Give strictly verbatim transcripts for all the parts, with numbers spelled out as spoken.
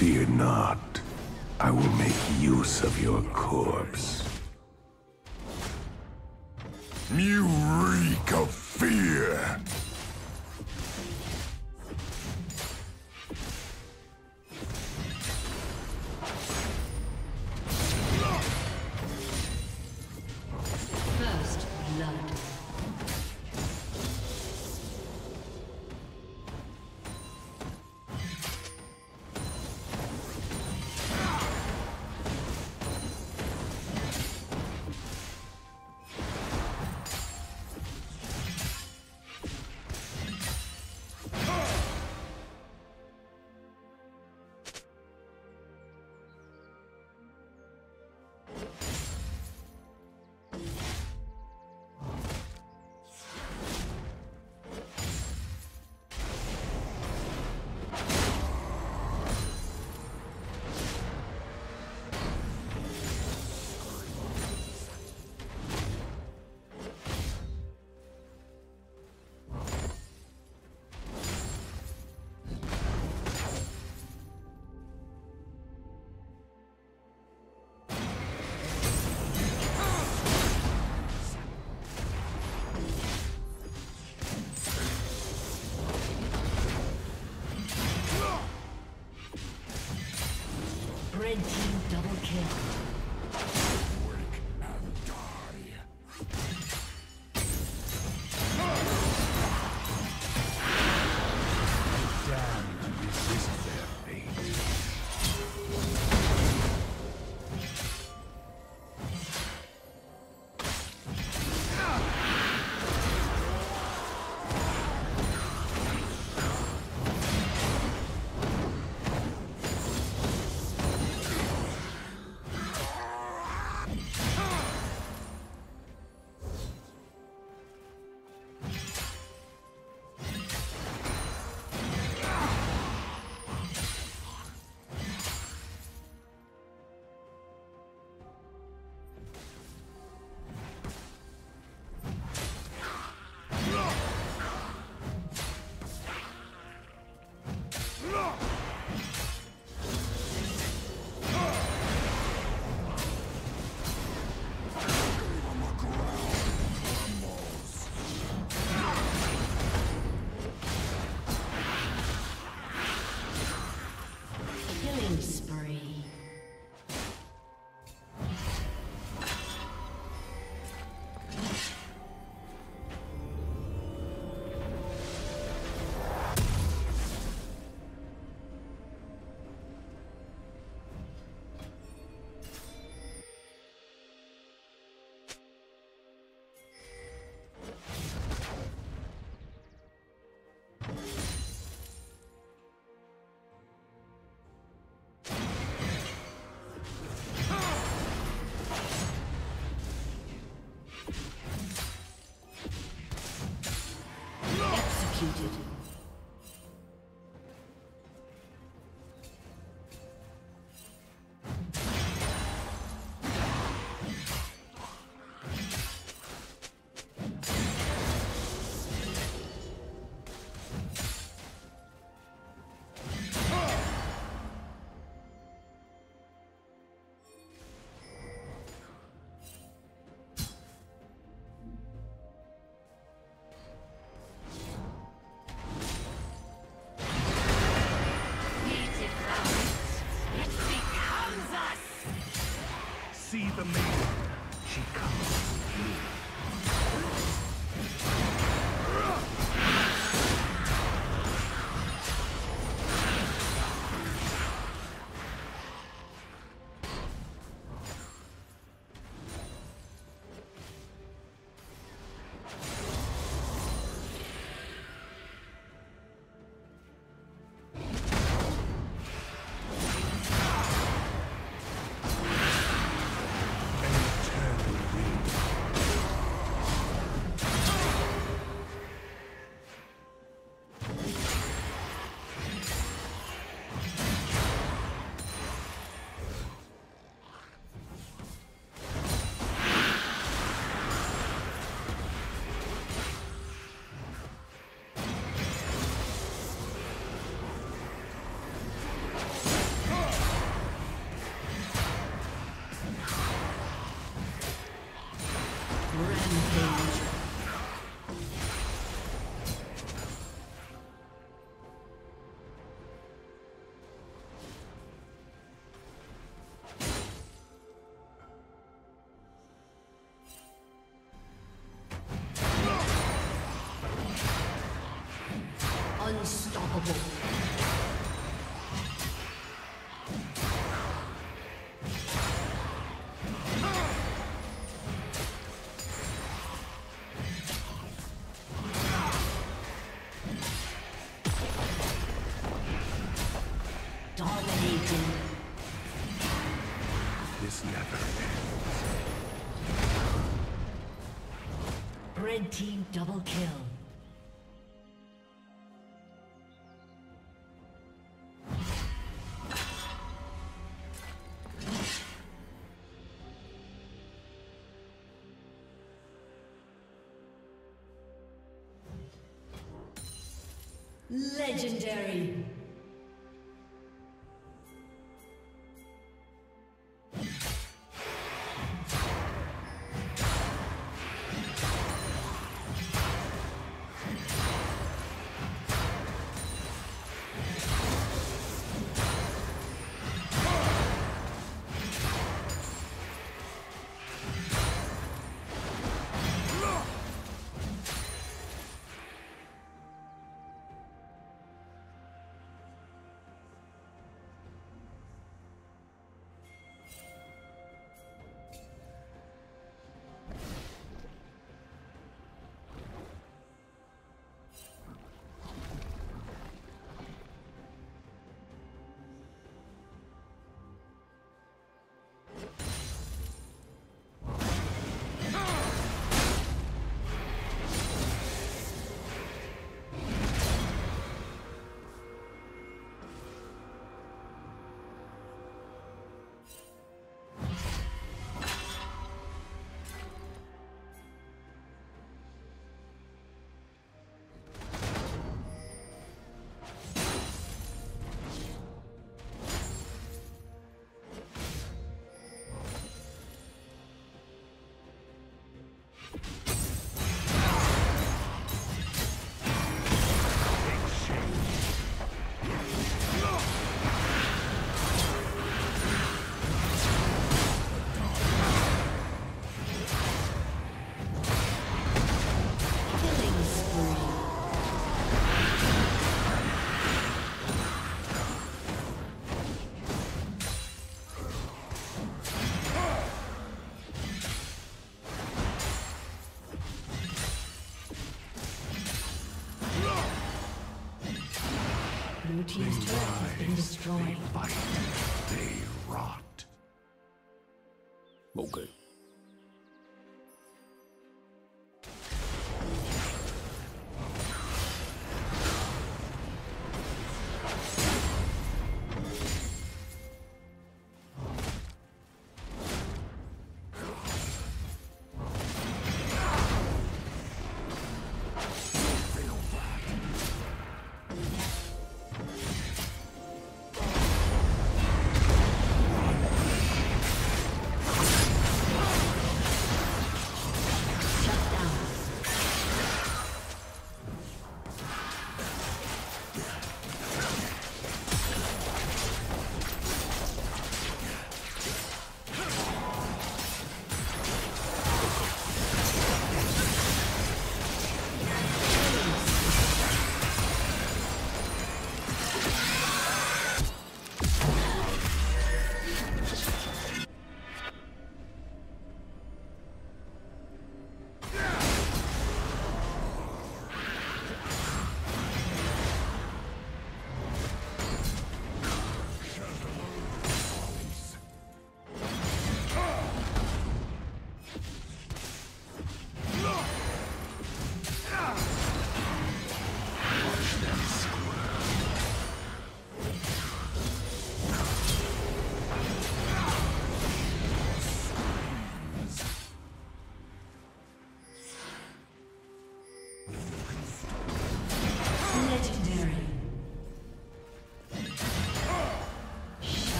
Fear not. I will make use of your corpse. You reek of fear! Red team double kill. See the maiden. She comes with you. Red team double kill. Legendary. They rise, they bite, they rot. Okay.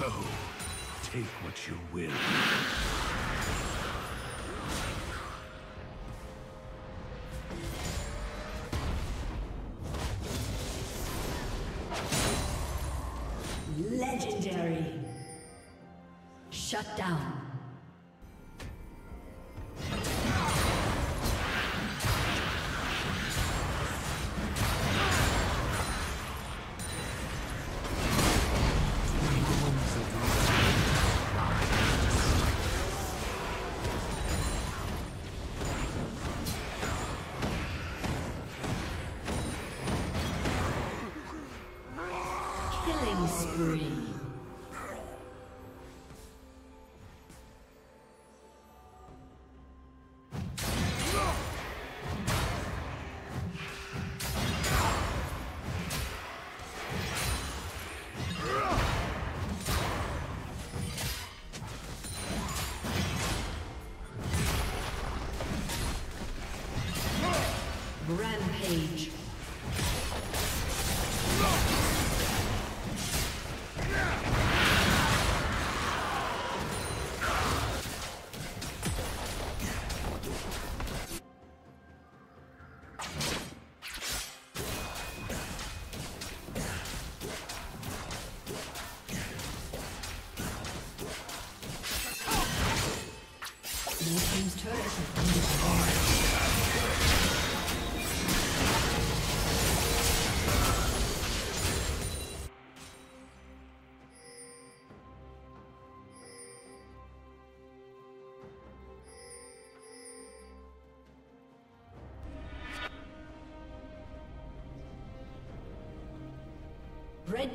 Go. Take what you will. Spree. Red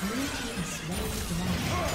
Blue team slain the dragon.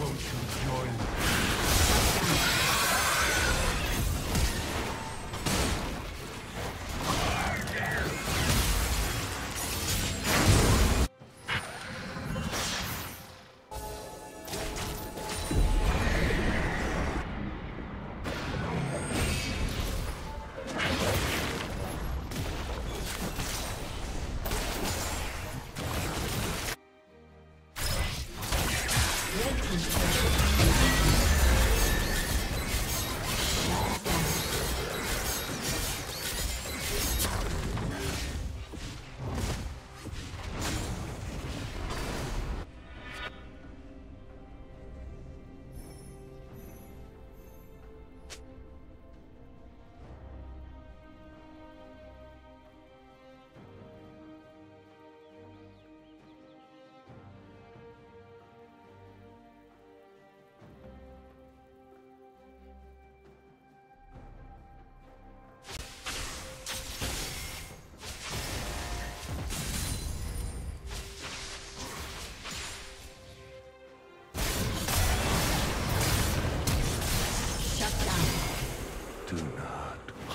Won't you join me?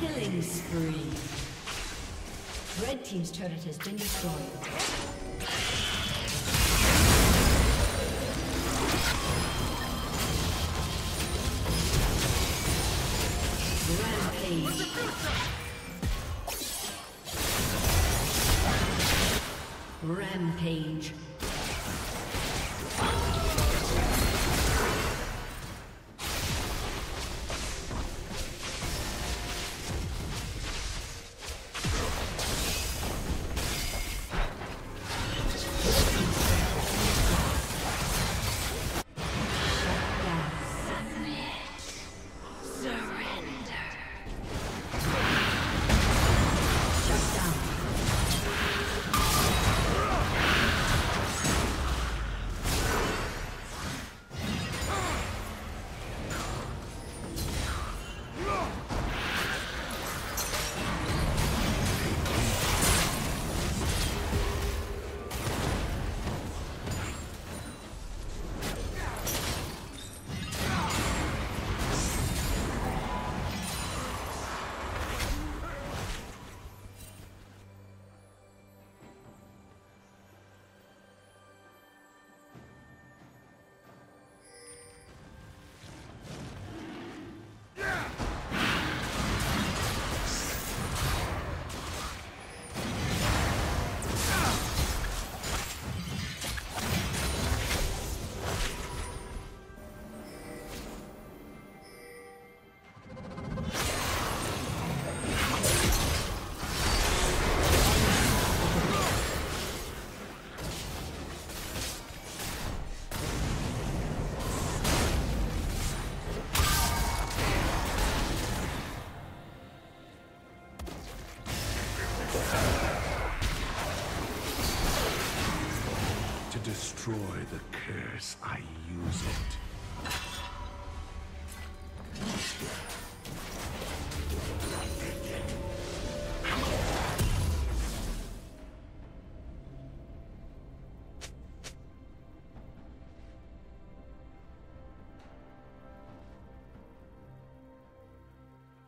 Killing spree. Red team's turret has been destroyed. Destroy the curse, I use it.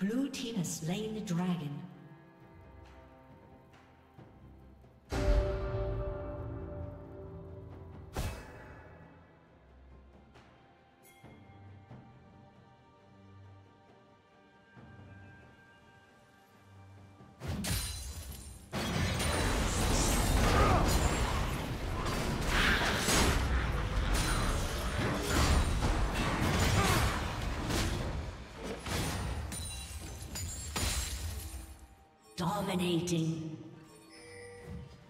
Blue team has slain the dragon. Dominating.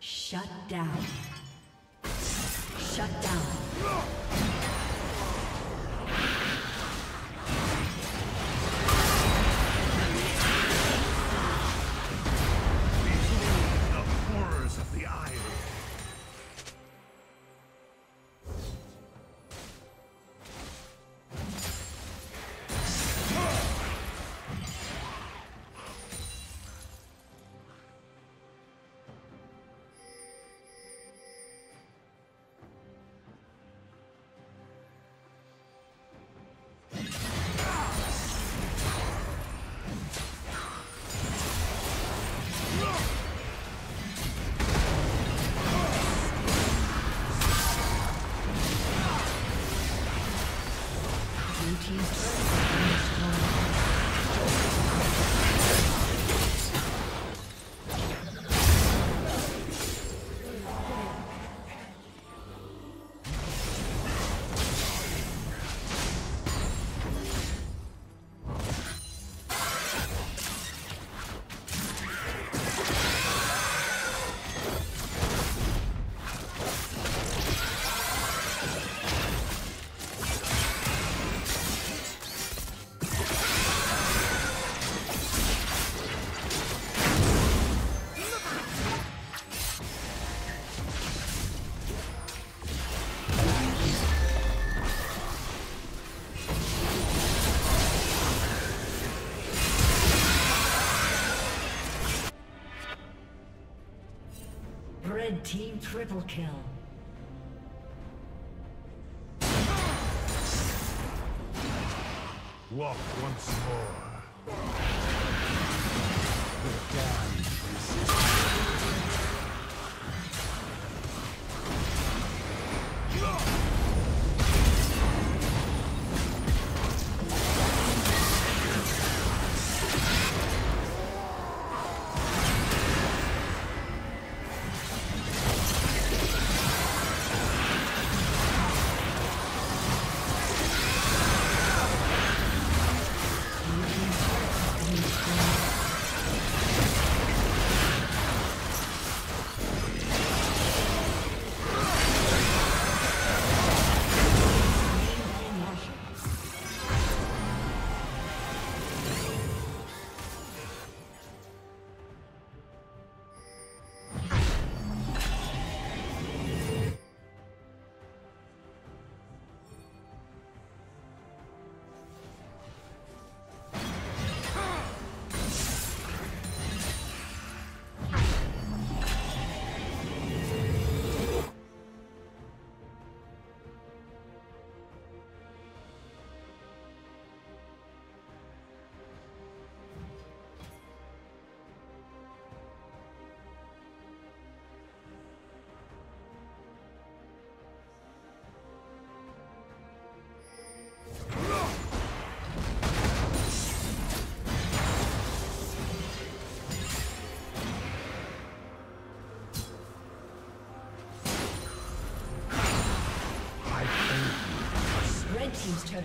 Shut down. Shut down. Behold the horrors of the island. Red team triple kill. Walk once more. The damage Team's turret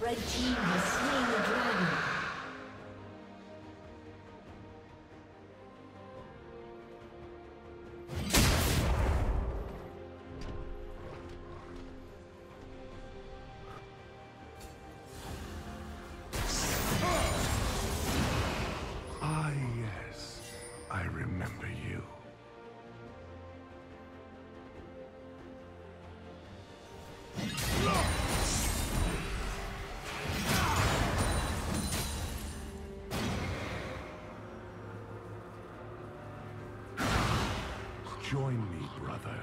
Red team has slain the dragon. Ah, yes, I remember you. Join me, brother.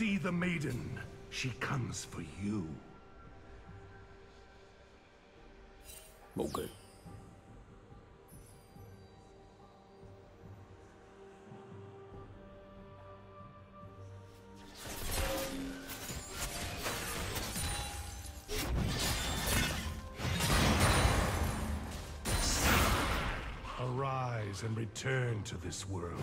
see the maiden. She comes for you. Okay. Arise and return to this world.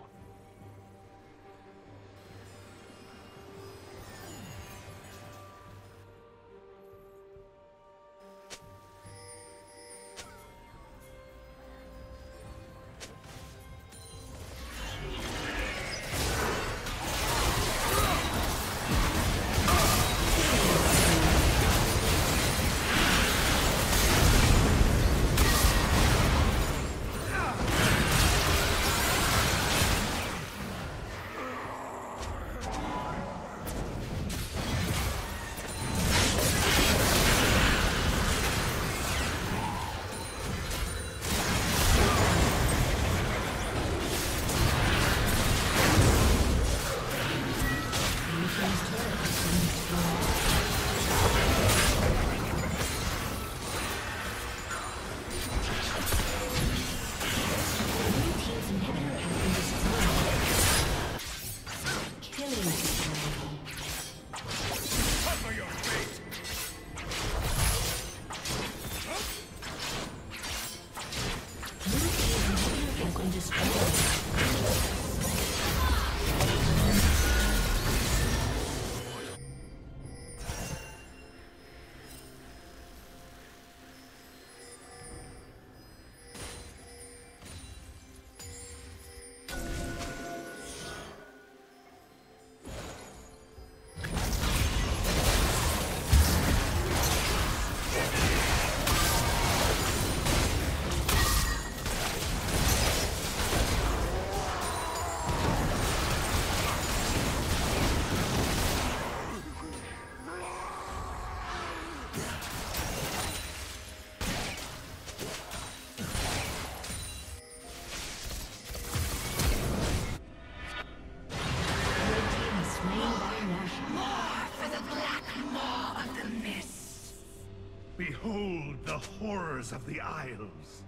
Behold the horrors of the Isles!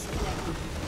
Disconnected.